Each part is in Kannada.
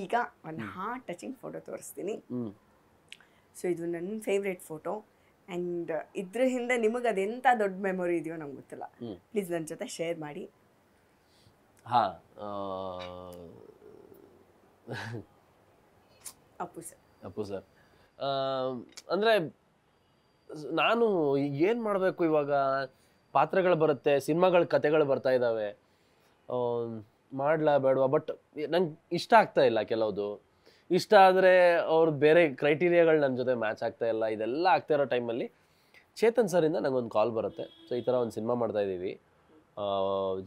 ಈಗ ಒಂದು ಹಾರ್ಟ್ ಟಚಿಂಗ್ ಫೋಟೋ ತೋರಿಸ್ತೀನಿ. ಸೊ ಇದು ನನ್ನ ಫೇವ್ರೆಟ್ ಫೋಟೋ ಆ್ಯಂಡ್ ಇದ್ರ ಹಿಂದೆ ನಿಮಗೆ ಅದೆಂಥ ದೊಡ್ಡ ಮೆಮೊರಿ ಇದೆಯೋ ನಮ್ಗೆ ಗೊತ್ತಿಲ್ಲ. ಪ್ಲೀಸ್ ನನ್ನ ಜೊತೆ ಶೇರ್ ಮಾಡಿ. ಹಾಂ, ಅಪ್ಪು ಸರ್ ಅಂದರೆ ನಾನು ಏನು ಮಾಡಬೇಕು, ಇವಾಗ ಪಾತ್ರಗಳು ಬರುತ್ತೆ, ಸಿನಿಮಾಗಳ ಕತೆಗಳು ಬರ್ತಾ ಇದ್ದಾವೆ, ಮಾಡಲಾ ಬೇಡವಾ? ಬಟ್ ನಂಗೆ ಇಷ್ಟ ಆಗ್ತಾ ಇಲ್ಲ ಕೆಲವುದು. ಇಷ್ಟ ಆದರೆ ಅವ್ರದ್ದು ಬೇರೆ ಕ್ರೈಟೀರಿಯಾಗಳು ನನ್ನ ಜೊತೆ ಮ್ಯಾಚ್ ಆಗ್ತಾ ಇಲ್ಲ. ಇದೆಲ್ಲ ಆಗ್ತಾ ಇರೋ ಟೈಮಲ್ಲಿ ಚೇತನ್ ಸರಿಂದ ನಂಗೊಂದು ಕಾಲ್ ಬರುತ್ತೆ. ಸೊ ಈ ಥರ ಒಂದು ಸಿನಿಮಾ ಮಾಡ್ತಾಯಿದ್ದೀವಿ,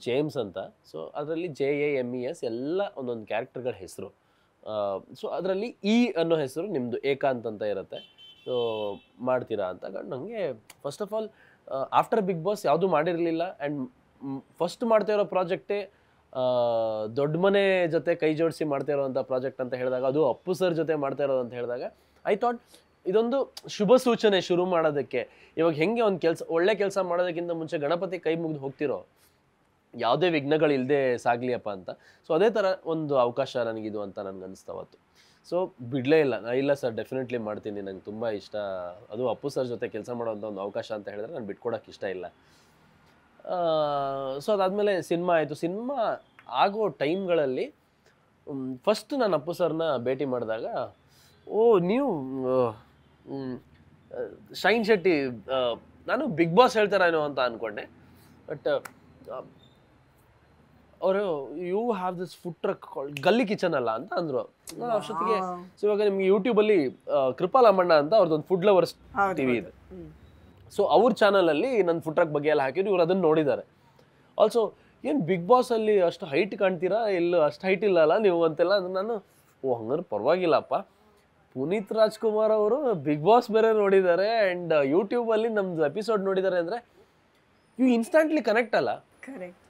ಜೇಮ್ಸ್ ಅಂತ. ಸೊ ಅದರಲ್ಲಿ JAMES ಎಲ್ಲ ಒಂದೊಂದು ಕ್ಯಾರೆಕ್ಟರ್ಗಳ ಹೆಸರು. ಸೊ ಅದರಲ್ಲಿ ಇ ಅನ್ನೋ ಹೆಸರು ನಿಮ್ಮದು ಏಕಾಂತ್ ಅಂತ ಇರುತ್ತೆ. ಸೊ ಮಾಡ್ತೀರಾ ಅಂತ ನನಗೆ first of all after big Boss ಯಾವುದೂ ಮಾಡಿರಲಿಲ್ಲ ಆ್ಯಂಡ್ ಫಸ್ಟ್ ಮಾಡ್ತಾ ಇರೋ ಪ್ರಾಜೆಕ್ಟೇ ದೊಡ್ಡ ಮನೆ ಜೊತೆ ಕೈ ಜೋಡಿಸಿ ಮಾಡ್ತಾ ಇರೋವಂಥ ಪ್ರಾಜೆಕ್ಟ್ ಅಂತ ಹೇಳಿದಾಗ, ಅದು ಅಪ್ಪು ಸರ್ ಜೊತೆ ಮಾಡ್ತಾ ಇರೋದು ಅಂತ ಹೇಳಿದಾಗ, ಐ ಥಾಟ್ ಇದೊಂದು ಶುಭ ಸೂಚನೆ ಶುರು ಮಾಡೋದಕ್ಕೆ. ಇವಾಗ ಹೆಂಗೆ ಒಂದು ಕೆಲಸ, ಒಳ್ಳೆ ಕೆಲಸ ಮಾಡೋದಕ್ಕಿಂತ ಮುಂಚೆ ಗಣಪತಿ ಕೈ ಮುಗಿದು ಹೋಗ್ತಿರೋ, ಯಾವುದೇ ವಿಘ್ನಗಳಿಲ್ಲದೆ ಸಾಗಲಿಯಪ್ಪ ಅಂತ. ಸೊ ಅದೇ ಥರ ಒಂದು ಅವಕಾಶ ನನಗಿದು ಅಂತ ನನಗನ್ನಿಸ್ತಾ ಅವತ್ತು. ಸೊ ಬಿಡಲೇ ಇಲ್ಲ, ಇಲ್ಲ ಸರ್ ಡೆಫಿನೆಟ್ಲಿ ಮಾಡ್ತೀನಿ, ನಂಗೆ ತುಂಬ ಇಷ್ಟ. ಅದು ಅಪ್ಪು ಸರ್ ಜೊತೆ ಕೆಲಸ ಮಾಡೋಂಥ ಒಂದು ಅವಕಾಶ ಅಂತ ಹೇಳಿದ್ರೆ ನಾನು ಬಿಟ್ಕೊಡೋಕೆ ಇಷ್ಟ ಇಲ್ಲ. ಸೊ ಅದಾದಮೇಲೆ ಸಿನಿಮಾ ಆಯಿತು. ಸಿನಿಮಾ ಆಗೋ ಟೈಮ್ಗಳಲ್ಲಿ ಫಸ್ಟ್ ನಾನು ಅಪ್ಪು ಸರ್ನ ಭೇಟಿ ಮಾಡಿದಾಗ, ಓ ನೀವು ಶೈನ್ ಶೆಟ್ಟಿ, ನಾನು ಬಿಗ್ ಬಾಸ್ ಹೇಳ್ತಾರೇನೋ ಅಂತ ಅಂದ್ಕೊಂಡೆ. ಬಟ್ ಅವರು you have this food truck ಗಲ್ಲಿ ಕಿಚನ್ ಅಲ್ಲ ಅಂತ ಅಂದರು. ನಾನು ಅಷ್ಟೊತ್ತಿಗೆ ಸೊ ಇವಾಗ ನಿಮ್ಗೆ ಯೂಟ್ಯೂಬಲ್ಲಿ ಕೃಪಾಲಮ್ಮಣ್ಣ ಅಂತ ಅವ್ರದ್ದೊಂದು ಫುಡ್ ಲವರ್ಸ್ ಟಿವಿ ಇದೆ. ಸೊ ಅವ್ರ ಚಾನಲಲ್ಲಿ ನನ್ನ ಫುಡ್ ಟ್ರಕ್ ಬಗ್ಗೆ ಎಲ್ಲ ಹಾಕಿದ್ರು, ಇವ್ರು ಅದನ್ನು ನೋಡಿದ್ದಾರೆ. ಆಲ್ಸೋ ಏನು ಬಿಗ್ ಬಾಸಲ್ಲಿ ಅಷ್ಟು ಹೈಟ್ ಕಾಣ್ತೀರಾ, ಎಲ್ಲೂ ಅಷ್ಟು ಹೈಟ್ ಇಲ್ಲಲ್ಲ ನೀವು ಅಂತೆಲ್ಲ. ನಾನು ಓ ಹಂಗಂದ್ರೆ ಪರವಾಗಿಲ್ಲಪ್ಪ, ಪುನೀತ್ ರಾಜ್ಕುಮಾರ್ ಅವರು ಬಿಗ್ ಬಾಸ್ ಬೇರೆ ನೋಡಿದ್ದಾರೆ ಆ್ಯಂಡ್ ಯೂಟ್ಯೂಬಲ್ಲಿ ನಮ್ಮದು ಎಪಿಸೋಡ್ ನೋಡಿದ್ದಾರೆ ಅಂದರೆ ಇವು ಇನ್ಸ್ಟಂಟ್ಲಿ ಕನೆಕ್ಟ್ ಅಲ್ಲ. ಕರೆಕ್ಟ್.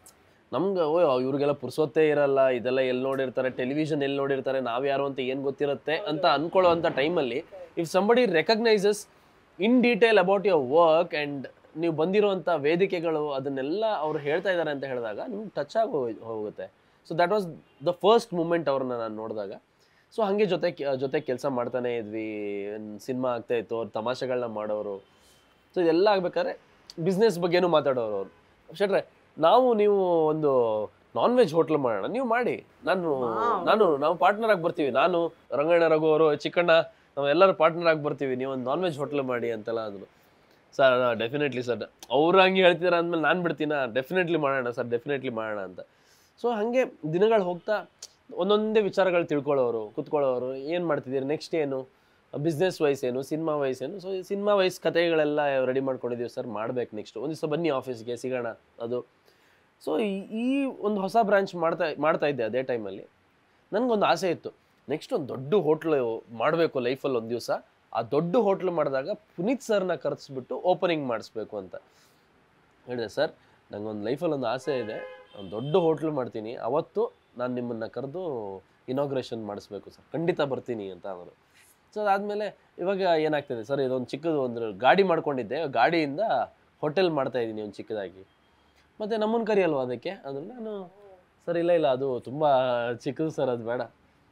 ನಮ್ಗೆ ಓ ಇವ್ರಿಗೆಲ್ಲ ಪುರ್ಸೋತ್ತೇ ಇರಲ್ಲ, ಇದೆಲ್ಲ ಎಲ್ಲಿ ನೋಡಿರ್ತಾರೆ, ಟೆಲಿವಿಷನ್ ಎಲ್ಲಿ ನೋಡಿರ್ತಾರೆ, ನಾವು ಯಾರು ಅಂತ ಏನು ಗೊತ್ತಿರುತ್ತೆ ಅಂತ ಅಂದ್ಕೊಳ್ಳೋವಂಥ ಟೈಮಲ್ಲಿ if somebody recognises in detail about your work and ನೀವು ಬಂದಿರೋವಂಥ ವೇದಿಕೆಗಳು ಅದನ್ನೆಲ್ಲ ಅವ್ರು ಹೇಳ್ತಾ ಇದ್ದಾರೆ ಅಂತ ಹೇಳಿದಾಗ ನಿಮ್ಗೆ ಟಚ್ ಆಗಿ ಹೋಗುತ್ತೆ. So that was the first moment ಅವ್ರನ್ನ ನಾನು ನೋಡಿದಾಗ. ಸೊ ಹಾಗೆ ಜೊತೆ ಕೆಲಸ ಮಾಡ್ತಾನೆ ಇದ್ವಿ, ಸಿನಿಮಾ ಆಗ್ತಾಯಿತ್ತು, ಅವ್ರು ತಮಾಷೆಗಳನ್ನ ಮಾಡೋರು. ಸೊ ಇದೆಲ್ಲ ಆಗ್ಬೇಕಾದ್ರೆ ಬಿಸ್ನೆಸ್ ಬಗ್ಗೆನೂ ಮಾತಾಡೋರು ಅವರು. ಶೆಟ್ರೆ ನಾವು ನೀವು ಒಂದು ನಾನ್ ವೆಜ್ ಹೋಟ್ಲ್ ಮಾಡೋಣ, ನೀವು ಮಾಡಿ, ನಾವು ಪಾರ್ಟ್ನರ್ ಆಗಿ ಬರ್ತೀವಿ, ನಾನು ರಂಗಣ್ಣ ರಘು ಅವರು ಚಿಕ್ಕಣ್ಣ ನಾವೆಲ್ಲರೂ ಪಾರ್ಟ್ನರ್ ಆಗಿ ಬರ್ತೀವಿ, ನೀವೊಂದು ನಾನ್ ವೆಜ್ ಹೋಟ್ಲ್ ಮಾಡಿ ಅಂತೆಲ್ಲ ಅಂದರು. ಸರ್ ಡೆಫಿನೆಟ್ಲಿ ಸರ್, ಅವ್ರು ಹಂಗೆ ಹೇಳ್ತೀರಾ ಅಂದಮೇಲೆ ನಾನು ಬಿಡ್ತೀನಾ? ಡೆಫಿನೆಟ್ಲಿ ಮಾಡೋಣ ಸರ್, ಡೆಫಿನೆಟ್ಲಿ ಮಾಡೋಣ ಅಂತ. ಸೊ ಹಾಗೆ ದಿನಗಳು ಹೋಗ್ತಾ ಒಂದೊಂದೇ ವಿಚಾರಗಳು ತಿಳ್ಕೊಳ್ಳೋರು, ಕೂತ್ಕೊಳ್ಳೋರು, ಏನು ಮಾಡ್ತಿದ್ದೀರಿ, ನೆಕ್ಸ್ಟ್ ಏನು, ಬಿಸ್ನೆಸ್ ವೈಸ್ ಏನು, ಸಿನಿಮಾ ವೈಸ್ ಏನು. ಸೊ ಸಿನಿಮಾ ವೈಸ್ ಕಥೆಗಳೆಲ್ಲ ರೆಡಿ ಮಾಡ್ಕೊಂಡಿದ್ದೀವಿ ಸರ್, ಮಾಡ್ಬೇಕು ನೆಕ್ಸ್ಟು, ಒಂದು ದಿವಸ ಬನ್ನಿ ಆಫೀಸ್ಗೆ ಸಿಗೋಣ ಅದು. ಸೊ ಈ ಒಂದು ಹೊಸ ಬ್ರಾಂಚ್ ಮಾಡ್ತಾ ಇದ್ದೆ ಅದೇ ಟೈಮಲ್ಲಿ. ನನಗೊಂದು ಆಸೆ ಇತ್ತು, ನೆಕ್ಸ್ಟ್ ಒಂದು ದೊಡ್ಡ ಹೋಟ್ಲು ಮಾಡಬೇಕು ಲೈಫಲ್ಲಿ ಒಂದು ದಿವಸ. ಆ ದೊಡ್ಡ ಹೋಟ್ಲು ಮಾಡಿದಾಗ ಪುನೀತ್ ಸರ್ನ ಕರೆಸ್ಬಿಟ್ಟು ಓಪನಿಂಗ್ ಮಾಡಿಸ್ಬೇಕು ಅಂತ ಹೇಳಿದೆ. ಸರ್ ನನಗೊಂದು ಲೈಫಲ್ಲಿ ಒಂದು ಆಸೆ ಇದೆ, ಒಂದು ದೊಡ್ಡ ಹೋಟ್ಲು ಮಾಡ್ತೀನಿ, ಅವತ್ತು ನಾನು ನಿಮ್ಮನ್ನು ಕರೆದು ಇನಾಗ್ರೇಷನ್ ಮಾಡಿಸ್ಬೇಕು ಸರ್, ಖಂಡಿತ ಬರ್ತೀನಿ ಅಂತ ಅವರು. ಸೊ ಅದಾದಮೇಲೆ ಇವಾಗ ಏನಾಗ್ತಿದೆ ಸರ್, ಇದೊಂದು ಚಿಕ್ಕದು ಒಂದು ಗಾಡಿ ಮಾಡ್ಕೊಂಡಿದ್ದೆ, ಗಾಡಿಯಿಂದ ಹೋಟೆಲ್ ಮಾಡ್ತಾಯಿದ್ದೀನಿ ಒಂದು ಚಿಕ್ಕದಾಗಿ, ಮತ್ತು ನಮ್ಮನ್ನು ಕರಿಯಲ್ವ ಅದಕ್ಕೆ ಅಂದರೆ. ನಾನು ಸರ್ ಇಲ್ಲ ಇಲ್ಲ ಅದು ತುಂಬ ಚಿಕ್ಕದು ಸರ್, ಅದು ಬೇಡ.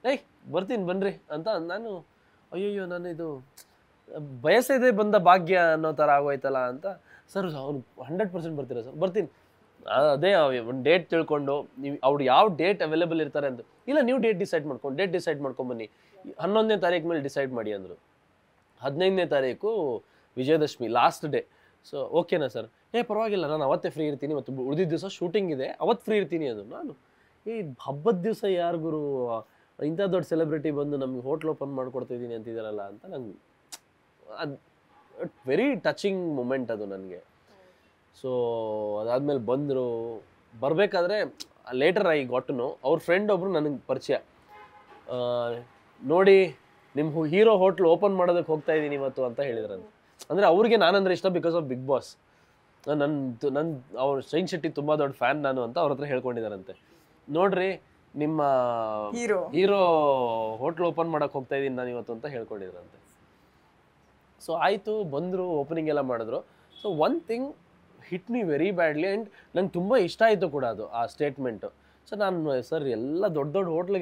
ಏಯ್ ಬರ್ತೀನಿ ಬನ್ನಿರಿ ಅಂತ ನಾನು, ಅಯ್ಯೋ ನಾನು ಇದು ಬಯಸದೇ ಬಂದ ಭಾಗ್ಯ ಅನ್ನೋ ಥರ ಆಗೋಯ್ತಲ್ಲ ಅಂತ. ಸರ್ ಅವ್ರು 100% ಬರ್ತೀರಾ ಸರ್? ಬರ್ತೀನಿ. ಅದೇ ಒಂದು ಡೇಟ್ ತಿಳ್ಕೊಂಡು, ನೀವು ಅವ್ರು ಯಾವ ಡೇಟ್ ಅವೈಲೇಬಲ್ ಇರ್ತಾರೆ ಅಂತ. ಇಲ್ಲ ನೀವು ಡೇಟ್ ಡಿಸೈಡ್ ಮಾಡ್ಕೊಂಡು ಬನ್ನಿ, 11ನೇ ತಾರೀಕು ಮೇಲೆ ಡಿಸೈಡ್ ಮಾಡಿ ಅಂದರು. 15ನೇ ತಾರೀಕು ವಿಜಯದಶಮಿ ಲಾಸ್ಟ್ ಡೇ. ಸೊ ಓಕೆನಾ ಸರ್? ಏ ಪರವಾಗಿಲ್ಲ, ನಾನು ಅವತ್ತೇ ಫ್ರೀ ಇರ್ತೀನಿ, ಮತ್ತು ಉಳಿದಿದ್ದ ದಿವಸ ಶೂಟಿಂಗ್ ಇದೆ, ಅವತ್ತು ಫ್ರೀ ಇರ್ತೀನಿ ಅಂದರು. ನಾನು ಈ ಹಬ್ಬದ ದಿವಸ ಯಾರಿಗೂ ಇಂಥ ದೊಡ್ಡ ಸೆಲೆಬ್ರಿಟಿ ಬಂದು ನಮ್ಗೆ ಹೋಟ್ಲ್ ಓಪನ್ ಮಾಡಿಕೊಡ್ತಿದ್ದೀನಿ ಅಂತಿದ್ದಾರಲ್ಲ ಅಂತ ನಂಗೆ ಅದು ವೆರಿ ಟಚಿಂಗ್ ಮೂಮೆಂಟ್ ಅದು ನನಗೆ. ಸೊ ಅದಾದಮೇಲೆ ಬಂದರು. ಬರಬೇಕಾದ್ರೆ ಲೇಟರ್ ಆಗಿ ಗೊಟ್ಟನು, ಅವ್ರ ಫ್ರೆಂಡ್ ಒಬ್ಬರು ನನಗೆ ಪರಿಚಯ, ನೋಡಿ ನಿಮ್ಮ ಹೀರೋ ಹೋಟ್ಲ್ ಓಪನ್ ಮಾಡೋದಕ್ಕೆ ಹೋಗ್ತಾ ಇದ್ದೀನಿ ಇವತ್ತು ಅಂತ ಹೇಳಿದ್ರಂತ. ಅಂದರೆ ಅವ್ರಿಗೆ ನಾನಂದರೆ ಇಷ್ಟ ಬಿಕಾಸ್ ಆಫ್ ಬಿಗ್ ಬಾಸ್. ನನ್ನ ಅವ್ರ ಶೈನ್ ಶೆಟ್ಟಿ ತುಂಬ ದೊಡ್ಡ ಫ್ಯಾನ್ ನಾನು ಅಂತ ಅವ್ರ ಹತ್ರ ಹೇಳ್ಕೊಂಡಿದ್ದಾರಂತೆ. ನೋಡ್ರಿ ನಿಮ್ಮ ಹೀರೋ ಹೋಟ್ಲ್ ಓಪನ್ ಮಾಡೋಕ್ಕೆ ಹೋಗ್ತಾ ಇದ್ದೀನಿ ನಾನು ಇವತ್ತು ಅಂತ ಹೇಳ್ಕೊಂಡಿದ್ರಂತೆ. ಸೊ ಆಯಿತು, ಬಂದರು, ಓಪನಿಂಗ್ ಎಲ್ಲ ಮಾಡಿದ್ರು. So one thing hit me very badly and ನಂಗೆ ತುಂಬ ಇಷ್ಟ ಆಯಿತು ಕೂಡ ಅದು, ಆ statement. So, sir, all the hotel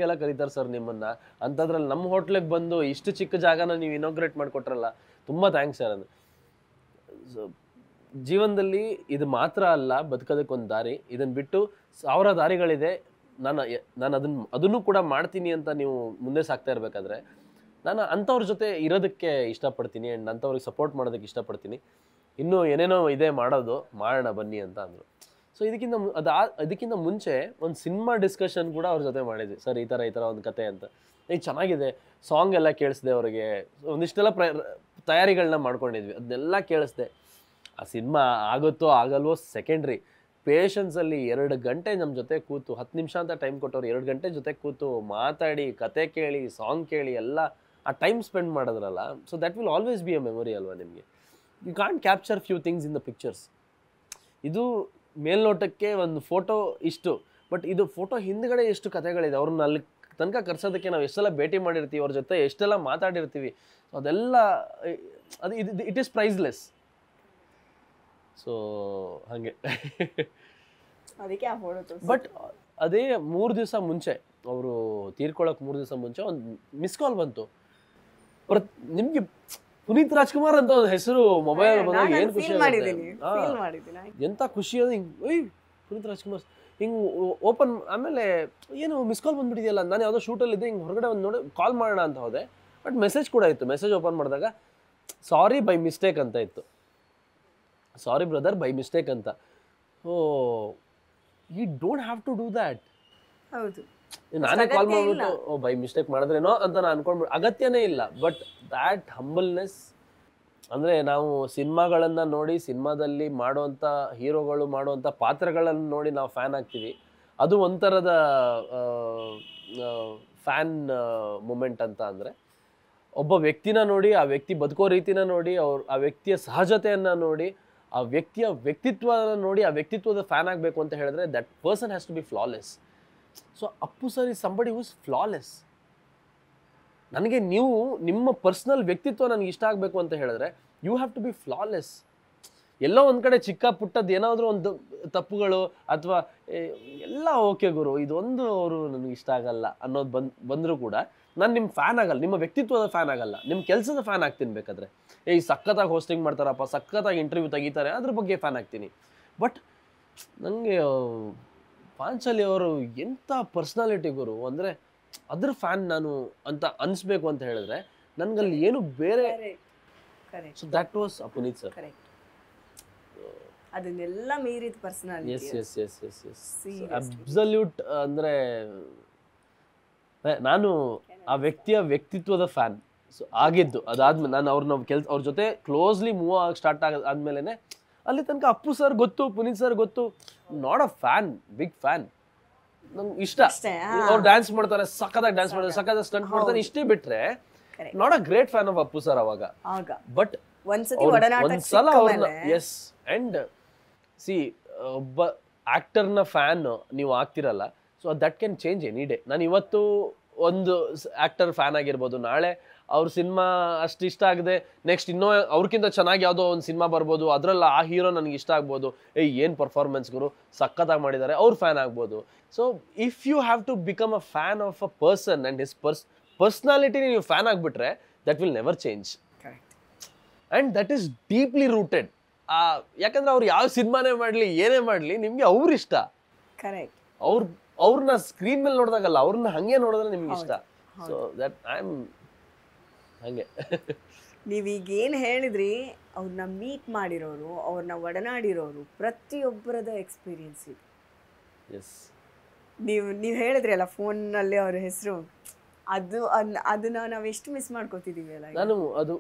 is sir. And that all, our hotel is bandu. East chick jaga you inaugurate mad kotralla. Tumma thanks sir. So, jeevandalli idu matra alla badkadekon dare. Idan bittu savara daregalide. Nana adunu kuda martini anta niu munde sakta irbekadre. Nana antavar jote iradukke ishta padtini and antavarigu support madodakke ishta padtini. Innu yeneeno ide madodu maarana banni anta andru. So idikkinta munche one cinema discussion kuda avara jothe madidde sir ee tara ond kathe anta ee chanagide song ella keliside avrige ondishtella tayarigalanna madkondidvi adella keliside aa cinema agutto agalvo secondary patience alli 2 ಗಂಟೆ ನಮ್ಮ ಜೊತೆ ಕೂತು 10 ನಿಮಿಷ ಅಂತ ಟೈಮ್ ಕೊಟ್ಟವರು 2 ಗಂಟೆ ಜೊತೆ ಕೂತು ಮಾತಾಡಿ ಕಥೆ ಕೇಳಿ ಸಾಂಗ್ ಕೇಳಿ ಎಲ್ಲ ಆ ಟೈಮ್ ಸ್ಪೆಂಡ್ ಮಾಡಿದ್ರಲ್ಲ so that will always be a memory ಅಲ್ವಾ ನಿಮಗೆ you can't capture few things in the pictures ಇದು ಮೇಲ್ನೋಟಕ್ಕೆ ಒಂದು ಫೋಟೋ ಇಷ್ಟು ಬಟ್ ಇದು ಫೋಟೋ ಹಿಂದಗಡೆ ಎಷ್ಟು ಕಥೆಗಳಿದೆ ಅವರನ್ನ ಅಲ್ಲಿ ತನಕ ಕರ್ಸೋದಕ್ಕೆ ನಾವು ಎಷ್ಟೆಲ್ಲ ಭೇಟಿ ಮಾಡಿರ್ತೀವಿ ಅವರ ಜೊತೆ ಎಷ್ಟೆಲ್ಲ ಮಾತಾಡಿರ್ತೀವಿ ಅದೆಲ್ಲ ಅದು it is priceless so hange adike a photo tolse but ade 3 divasa munche avaru tirkolakke 3 divasa munche on miss call bantu nimge Punit Rajkumar anta hesaru mobile alli bandaga yen khushi feel madidini enta khushi adu hey Punit Rajkumar hing open amele yeno miss call bandu bididiyalla nanu yado shoot alli idde hing horagade ond nodi call marana anta hode but message kuda ittu message open madidaga sorry by mistake anta ittu Sorry brother, by mistake anta. Oh, you don't have to do that. Haudu. Naane call maadbitu oh by mistake madidreno anta naan ankonde agatyane illa but that humbleness andre naavu cinema galanna nodi cinema dalli maaduvanta hero galu maaduvanta paatragalanna nodi naavu fan aagtivi adu ontarada fan moment anta andre ಒಬ್ಬ ವ್ಯಕ್ತಿನ ನೋಡಿ ಆ ವ್ಯಕ್ತಿ ಬದುಕೋ ರೀತಿನ ನೋಡಿ ಆ ವ್ಯಕ್ತಿಯ ಸಹಜತೆಯನ್ನು ನೋಡಿ ಆ ವ್ಯಕ್ತಿಯ ವ್ಯಕ್ತಿತ್ವವನ್ನು ನೋಡಿ ಆ ವ್ಯಕ್ತಿತ್ವದ ಫ್ಯಾನ್ ಆಗಬೇಕು ಅಂತ ಹೇಳಿದ್ರೆ that person has to be flawless so Appu sir is somebody who is flawless ನನಗೆ ನೀವು ನಿಮ್ಮ ಪರ್ಸನಲ್ ವ್ಯಕ್ತಿತ್ವ ನನಗೆ ಇಷ್ಟ ಆಗಬೇಕು ಅಂತ ಹೇಳಿದ್ರೆ you have to be flawless ಎಲ್ಲೋ ಒಂದು ಕಡೆ ಚಿಕ್ಕ ಪುಟ್ಟದ ಏನಾದರೂ ಒಂದು ತಪ್ಪುಗಳು ಅಥವಾ ಎಲ್ಲ ಓಕೆ ಗುರು ಇದೊಂದು ಅವರು ನನಗೆ ಇಷ್ಟ ಆಗಲ್ಲ ಅನ್ನೋದು ಬಂದರೂ ಕೂಡ ನಾನು ನಿಮ್ಮ ಫ್ಯಾನ್ ಆಗಲ್ಲ ನಿಮ್ಮ ವ್ಯಕ್ತಿತ್ವದ ಫ್ಯಾನ್ ಆಗಲ್ಲ ನಿಮ್ಮ ಕೆಲಸದ ಫ್ಯಾನ್ ಆಗ್ತೀನಿ ಬೇಕಾದ್ರೆ ಏ ಸಕ್ಕತ್ತಾಗಿ ಹೋಸ್ಟಿಂಗ್ ಮಾಡ್ತಾರಪ್ಪ ಸಕ್ಕತ್ತಾಗಿ ಇಂಟರ್ವ್ಯೂ ತೆಗಿತಾರೆ ಅದ್ರ ಬಗ್ಗೆ ಫ್ಯಾನ್ ಆಗ್ತೀನಿ ಬಟ್ ನನಗೆ ಪಾಂಚಾಲಿ ಅವರು ಎಂಥ ಪರ್ಸ್ನಾಲಿಟಿ ಗುರು ಅಂದರೆ ಅದ್ರ ಫ್ಯಾನ್ ನಾನು ಅಂತ ಅನಿಸ್ಬೇಕು ಅಂತ ಹೇಳಿದ್ರೆ ನನಗಲ್ಲಿ ಏನು ಬೇರೆ so that was Puneeth sir ಅದನ್ನೆಲ್ಲ ಮೀರಿದ ಪರ್ಸನಾಲಿಟಿ ಎಸ್ ಅಬ್ಸಲ್ಯೂಟ್ ಅಂದರೆ ನಾನು ಆ ವ್ಯಕ್ತಿಯ ವ್ಯಕ್ತಿತ್ವದ ಫ್ಯಾನ್ ಸೊ ಆಗಿದ್ದು ಅದಾದ್ಮೇಲೆ ನಾನು ಅವ್ರನ್ನ ಕೆಲಸ ಅವ್ರ ಜೊತೆ ಕ್ಲೋಸ್ಲಿ ಮೂವ್ ಆಗಿ ಸ್ಟಾರ್ಟ್ ಆಗ ಆದ್ಮೇಲೆ ಅಲ್ಲಿ ತನಕ ಅಪ್ಪು ಸರ್ ಗೊತ್ತು ಪುನೀತ್ ಸರ್ ಗೊತ್ತು not a fan big fan ನಮ್ಗೆ ಇಷ್ಟ ಅವ್ರು ಡ್ಯಾನ್ಸ್ ಮಾಡ್ತಾರೆ ಸಖತ್ತಾಗಿ ಡ್ಯಾನ್ಸ್ ಮಾಡ್ತಾರೆ ಸಖತ್ತಾಗಿ ಸ್ಟಂಟ್ ಮಾಡ್ತಾರೆ ಇಷ್ಟೇ ಬಿಟ್ರೆ not a great fan of Appu sir ಅವಾಗ ಬಟ್ ಒಂದ್ಸಲ ಅವ್ರನ್ನ ಎಸ್ ಅಂಡ್ ಸಿ ಒಬ್ಬ ಆಕ್ಟರ್ನ ಫ್ಯಾನ್ ನೀವು ಆಗ್ತಿರಲ್ಲ so that can change any day ನಾನು ಇವತ್ತು ಒಂದು ಆ್ಯಕ್ಟರ್ ಫ್ಯಾನ್ ಆಗಿರ್ಬೋದು ನಾಳೆ ಅವ್ರ ಸಿನಿಮಾ ಅಷ್ಟು ಇಷ್ಟ ಆಗದೆ ನೆಕ್ಸ್ಟ್ ಇನ್ನೂ ಅವ್ರಿಗಿಂತ ಚೆನ್ನಾಗಿ ಯಾವುದೋ ಒಂದು ಸಿನಿಮಾ ಬರ್ಬೋದು ಅದರಲ್ಲಿ ಆ ಹೀರೋ ನನಗೆ ಇಷ್ಟ ಆಗ್ಬೋದು ಏನು ಪರ್ಫಾರ್ಮೆನ್ಸ್ಗಳು ಸಖತ್ತಾಗಿ ಮಾಡಿದ್ದಾರೆ ಅವ್ರ ಫ್ಯಾನ್ ಆಗ್ಬೋದು so if you have to become a fan of a person and his personality ನೀವು ಫ್ಯಾನ್ ಆಗಿಬಿಟ್ರೆ that will never change and that is deeply rooted ಯಾಕಂದರೆ ಅವ್ರು ಯಾವ ಸಿನಿಮಾನೇ ಮಾಡಲಿ ಏನೇ ಮಾಡಲಿ ನಿಮಗೆ ಅವ್ರಿಷ್ಟ ಕರೆಕ್ಟ್ ಅವ್ರ ಅವ್ರನ್ನ ಸ್ಕ್ರೀನ್ ಮೇಲೆ ನೋಡಿದಾಗಲ್ಲ ಅವ್ರನ್ನ ಹಂಗೆ ನೋಡಿದ್ರೆ ನಿಮ್ಗೆ ಇಷ್ಟ ಸೊ ದಟ್ ಐ ಆಮ್ ಹಂಗೆ ನೀವೀಗೇನು ಹೇಳಿದ್ರಿ ಅವ್ರನ್ನ ಮೀಟ್ ಮಾಡಿರೋರು ಅವ್ರನ್ನ ಒಡನಾಡಿರೋರು ಪ್ರತಿಯೊಬ್ಬರದ ಎಕ್ಸ್ಪೀರಿಯನ್ಸ್ ಇದೆ ಎಸ್ ನೀವು ಹೇಳಿದ್ರಿ ಅಲ್ಲ ಫೋನಲ್ಲಿ ಅವ್ರ ಹೆಸರು ಅದು ಅದನ್ನ ನಾವು ಎಷ್ಟು ಮಿಸ್ ಮಾಡ್ಕೋತಿದ್ದೀವಿ ಅಲ್ಲ ನಾನು ಅದು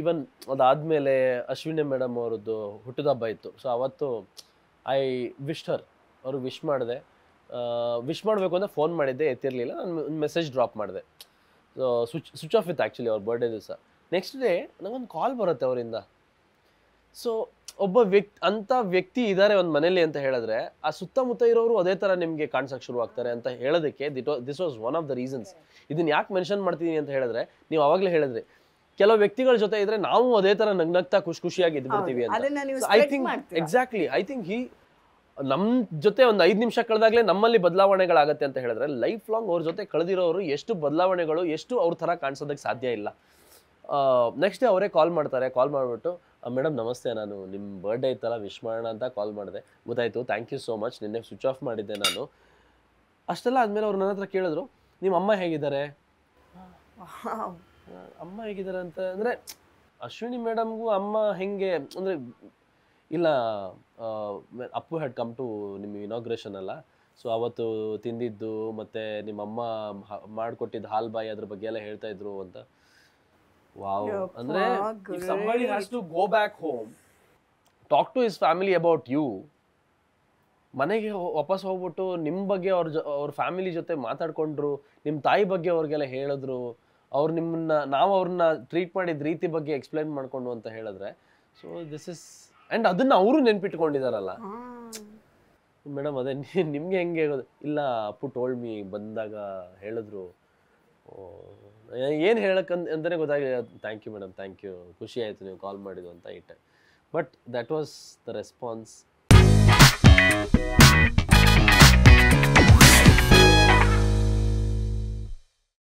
ಈವನ್ ಅದಾದಮೇಲೆ ಅಶ್ವಿನಿ ಮೇಡಮ್ ಅವರದ್ದು ಹುಟ್ಟಿದಬ್ಬ ಇತ್ತು ಸೊ ಅವತ್ತು ಐ ವಿಶ್ ಹರ್ ಅವರು ವಿಶ್ ಮಾಡಿದೆ ವಿಶ್ ಮಾಡಬೇಕು ಅಂತ ಫೋನ್ ಮಾಡಿದ್ದೆ ಎತ್ತಿರಲಿಲ್ಲ ನಾನು ಒಂದು ಮೆಸೇಜ್ ಡ್ರಾಪ್ ಮಾಡಿದೆ ಸೊ ಸ್ವಿಚ್ ಆಫ್ ಇತ್ತು ಆ್ಯಕ್ಚುಲಿ ಅವ್ರ ಬರ್ಡೇ ದಿವಸ ನೆಕ್ಸ್ಟ್ ಡೇ ನನಗೊಂದು ಕಾಲ್ ಬರುತ್ತೆ ಅವರಿಂದ ಸೊ ಒಬ್ಬ ಅಂಥ ವ್ಯಕ್ತಿ ಇದ್ದಾರೆ ಒಂದು ಮನೇಲಿ ಅಂತ ಹೇಳಿದ್ರೆ ಆ ಸುತ್ತಮುತ್ತ ಇರೋರು ಅದೇ ಥರ ನಿಮಗೆ ಕಾಣಿಸೋಕ್ಕೆ ಶುರುವಾಗ್ತಾರೆ ಅಂತ ಹೇಳೋದಕ್ಕೆ this was one of the reasons ಇದನ್ನು ಯಾಕೆ ಮೆನ್ಷನ್ ಮಾಡ್ತೀನಿ ಅಂತ ಹೇಳಿದ್ರೆ ನೀವು ಆವಾಗಲೇ ಹೇಳಿದ್ರಿ ಕೆಲವು ವ್ಯಕ್ತಿಗಳ ಜೊತೆ ಇದ್ರೆ ನಾವು ಅದೇ ಥರ ನಗ್ನಗ್ತಾ ಖುಷಿಯಾಗಿ ಇದ್ಬಿಡ್ತೀವಿ ಅಂತ I think exactly I think he Nam Jote on the Idim Shakalagle, Namali Badlavanagalagat and Hedra, lifelong or Jote Kaladiro, yes to Badlavanagalo, yes to Outara cancer the Sadia. Next day, I call Martha, call Marto, Madam Namaste, Nanu, Nim birthday Tala Vishmarananta, call Martha, Budaito, thank you so much, Nine switch off Madidenano. Astella Admir or Nanatra Kiladro, Nimama Hegidare. Wow. Amma Hegidranta, Andre Ashwini Madamgu, Amma Henge, Andre Illa Appu had come to Nim inauguration alla. So Avatu Tindidu, Mate, Nimama, Markotid Halbai, Adra Bagala Herta Drovanta. Wow. Andre, if somebody has to go back home, talk to his family about you, Manege Opas Hoboto, Nimbage or family Jote Matar Kondru, Nim Tai Bage or Gala Heladru, or Nimna, now or treatment is Riti Bage explained Markondo on the Heladre. So this is and other Nauru Pitkondirala. Madam, Nimgang Illa put told me Bandaga Heladru. Thank you, madam. Thank you. But that was the response.